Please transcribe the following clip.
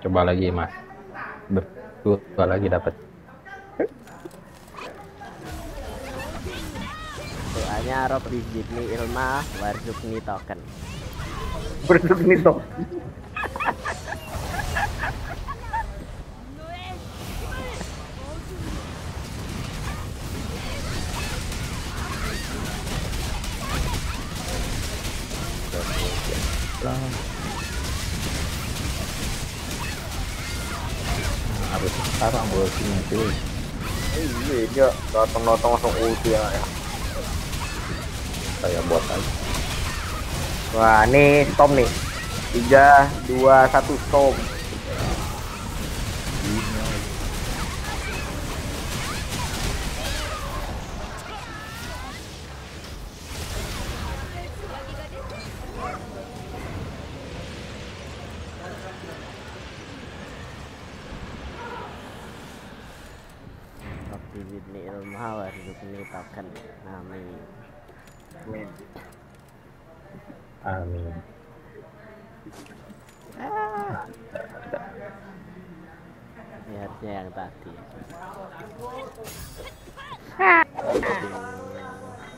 Coba lagi mas, coba lagi dapat. Doanya Rob Rijidni Ilma Warzukni Token. Warzukni Token. Harus sekarang ultinya cuy. Iya dia notong-notong langsung ulti ya. Saya buat aja. Wah nih storm nih 3, 2, 1 storm. Bidni ilmah warzukni token. Amin. Amin. Amin. Lihatnya yang tadi.